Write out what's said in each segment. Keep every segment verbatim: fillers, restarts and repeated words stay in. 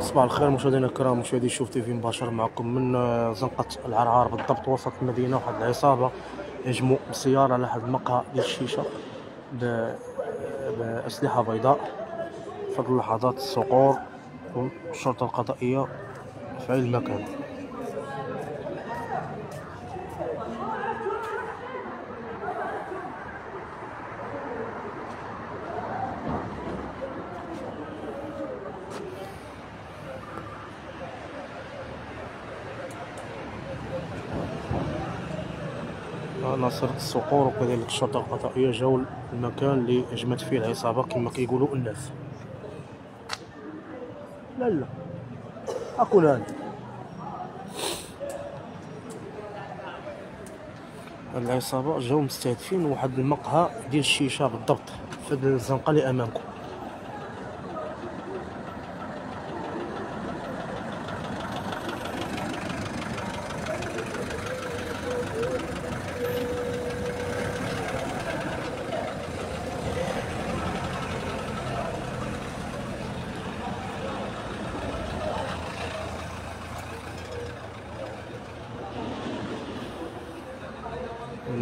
صباح الخير مشاهدينا الكرام، مشاهدي شوف تيفي مباشر معكم من زنقة العرعار بالضبط وسط المدينة. واحد العصابة هجموا بسيارة على واحد المقهى ديال الشيشة بأسلحة بيضاء. في هاد اللحظات الصقور والشرطة القضائية في عين المكان. عناصر الصقور وكذلك الشرطة القضائية جاو المكان اللي هجمت فيه العصابة كما كيقولوا الناس. لا لا أكون هذا العصابة جاو مستهدفين واحد المقهى ديال الشيشة بالضبط في هاد الزنقة اللي أمامكم.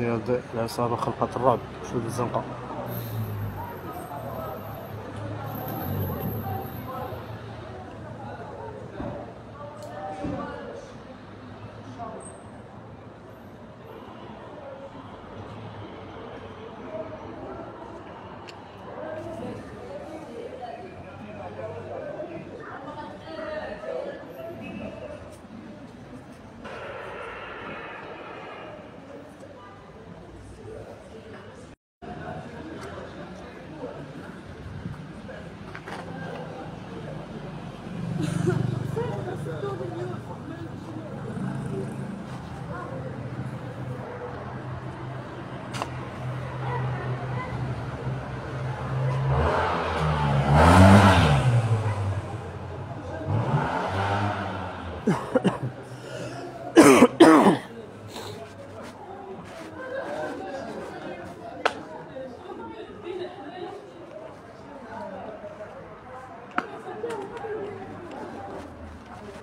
يعني هاد العصابة خلقت الرعب في الزنقة.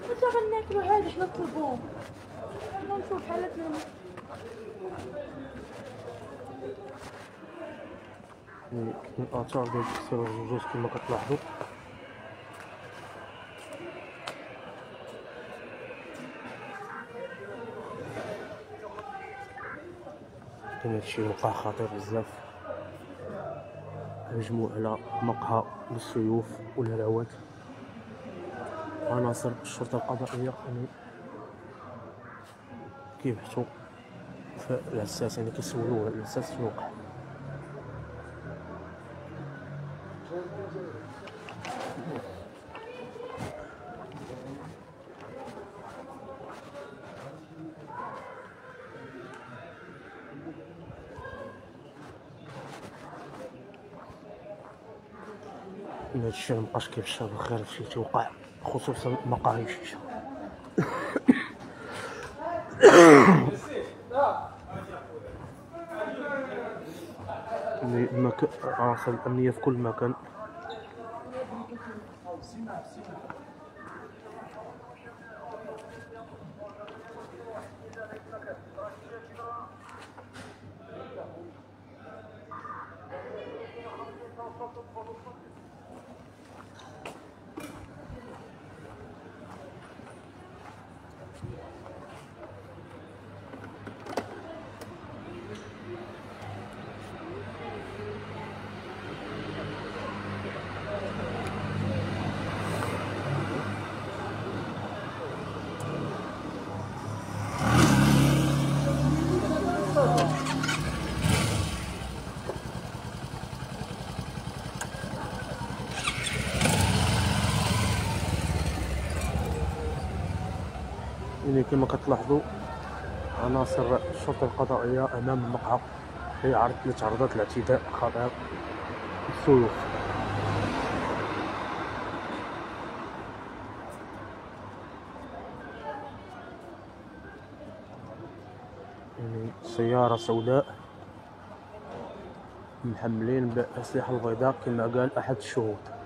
متى غناكلو هذا حنا نطلبوه؟ انا نشوف حالتنا. كاين اثار ديال السيارة الجوج كما كتلاحظوا. كان هادشي وقع خطير بزاف، هجموا على مقهى بالسيوف والهراوات. عناصر الشرطة القضائية كيبحثوا في العساس، يعني كيسولوه على العساس شنو وقع. هادشي مابقاش كيفشى بخير فشي توقع، خصوصا مقاهي الشيشة. عناصر الأمنية في كل مكان. يعني كما كتلاحظوا عناصر الشرطة القضائية أمام المقهى اللي تعرضت لاعتداء خطير بالسيوف. يعني سيارة سوداء محملين بالأسلحة البيضاء كما قال أحد الشهود.